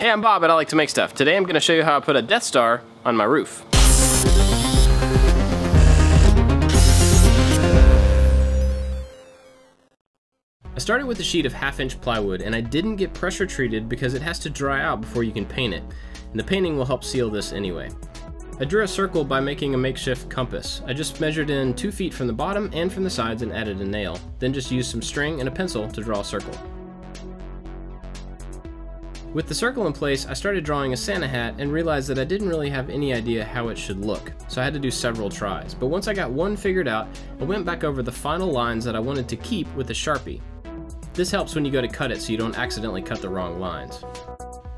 Hey, I'm Bob at I Like To Make Stuff. Today I'm going to show you how I put a Death Star on my roof. I started with a sheet of 1/2 inch plywood and I didn't get pressure treated because it has to dry out before you can paint it, and the painting will help seal this anyway. I drew a circle by making a makeshift compass. I just measured in 2 feet from the bottom and from the sides and added a nail, then just used some string and a pencil to draw a circle. With the circle in place, I started drawing a Santa hat and realized that I didn't really have any idea how it should look, so I had to do several tries. But once I got one figured out, I went back over the final lines that I wanted to keep with a Sharpie. This helps when you go to cut it so you don't accidentally cut the wrong lines.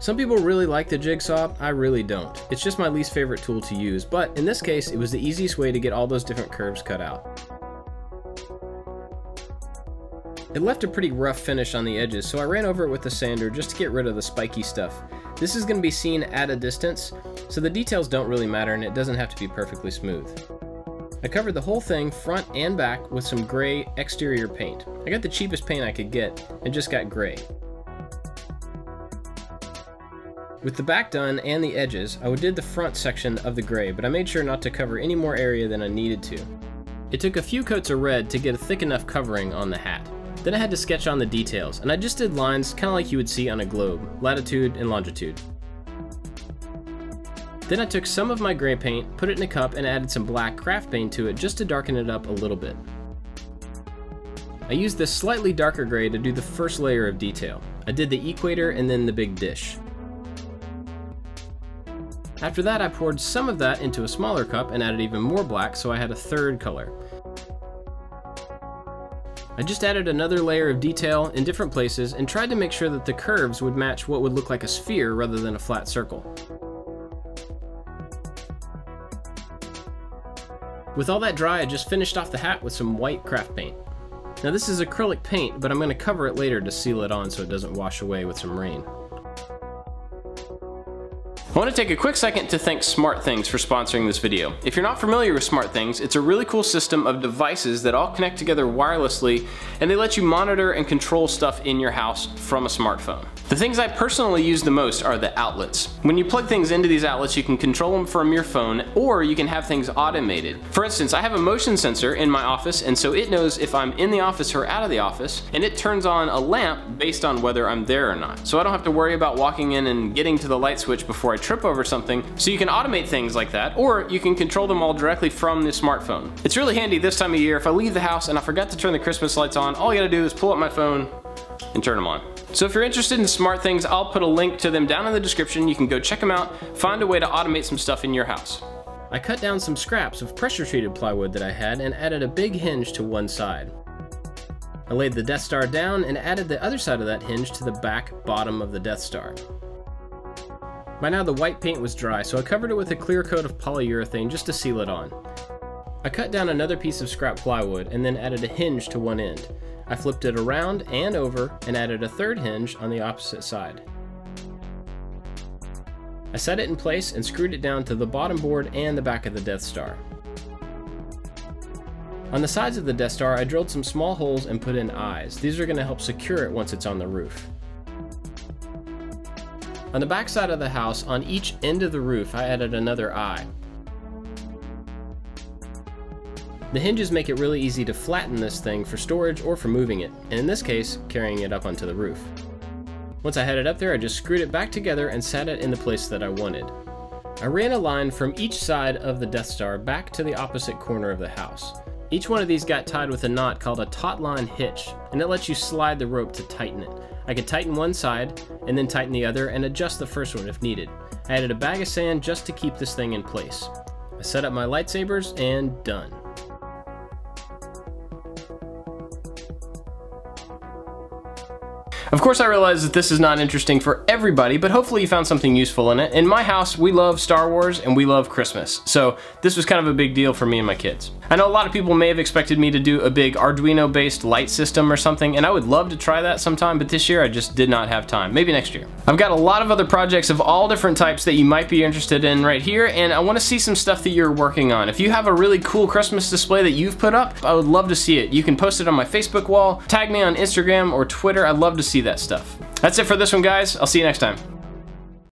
Some people really like the jigsaw, I really don't. It's just my least favorite tool to use, but in this case, it was the easiest way to get all those different curves cut out. It left a pretty rough finish on the edges, so I ran over it with a sander just to get rid of the spiky stuff. This is going to be seen at a distance, so the details don't really matter and it doesn't have to be perfectly smooth. I covered the whole thing, front and back, with some gray exterior paint. I got the cheapest paint I could get and just got gray. With the back done and the edges, I did the front section of the gray, but I made sure not to cover any more area than I needed to. It took a few coats of red to get a thick enough covering on the hat. Then I had to sketch on the details, and I just did lines kind of like you would see on a globe, latitude and longitude. Then I took some of my gray paint, put it in a cup, and added some black craft paint to it just to darken it up a little bit. I used this slightly darker gray to do the first layer of detail. I did the equator and then the big dish. After that, I poured some of that into a smaller cup and added even more black, so I had a third color. I just added another layer of detail in different places and tried to make sure that the curves would match what would look like a sphere rather than a flat circle. With all that dry, I just finished off the hat with some white craft paint. Now this is acrylic paint, but I'm going to cover it later to seal it on so it doesn't wash away with some rain. I want to take a quick second to thank SmartThings for sponsoring this video. If you're not familiar with SmartThings, it's a really cool system of devices that all connect together wirelessly, and they let you monitor and control stuff in your house from a smartphone. The things I personally use the most are the outlets. When you plug things into these outlets, you can control them from your phone, or you can have things automated. For instance, I have a motion sensor in my office, and so it knows if I'm in the office or out of the office, and it turns on a lamp based on whether I'm there or not. So I don't have to worry about walking in and getting to the light switch before I trip over something, so you can automate things like that, or you can control them all directly from the smartphone. It's really handy this time of year. If I leave the house and I forgot to turn the Christmas lights on, all I gotta do is pull up my phone and turn them on. So if you're interested in SmartThings, I'll put a link to them down in the description. You can go check them out, find a way to automate some stuff in your house. I cut down some scraps of pressure treated plywood that I had and added a big hinge to one side. I laid the Death Star down and added the other side of that hinge to the back bottom of the Death Star. By now the white paint was dry, so I covered it with a clear coat of polyurethane just to seal it on. I cut down another piece of scrap plywood and then added a hinge to one end. I flipped it around and over and added a third hinge on the opposite side. I set it in place and screwed it down to the bottom board and the back of the Death Star. On the sides of the Death Star, I drilled some small holes and put in eyes. These are going to help secure it once it's on the roof. On the back side of the house, on each end of the roof, I added another eye. The hinges make it really easy to flatten this thing for storage or for moving it, and in this case, carrying it up onto the roof. Once I had it up there, I just screwed it back together and sat it in the place that I wanted. I ran a line from each side of the Death Star back to the opposite corner of the house. Each one of these got tied with a knot called a taut-line hitch, and it lets you slide the rope to tighten it. I could tighten one side and then tighten the other and adjust the first one if needed. I added a bag of sand just to keep this thing in place. I set up my lightsabers and done. Of course, I realize that this is not interesting for everybody, but hopefully you found something useful in it. In my house, we love Star Wars and we love Christmas, so this was kind of a big deal for me and my kids. I know a lot of people may have expected me to do a big Arduino-based light system or something, and I would love to try that sometime, but this year I just did not have time. Maybe next year. I've got a lot of other projects of all different types that you might be interested in right here, and I want to see some stuff that you're working on. If you have a really cool Christmas display that you've put up, I would love to see it. You can post it on my Facebook wall, tag me on Instagram or Twitter. I'd love to see that stuff. That's it for this one, guys. I'll see you next time.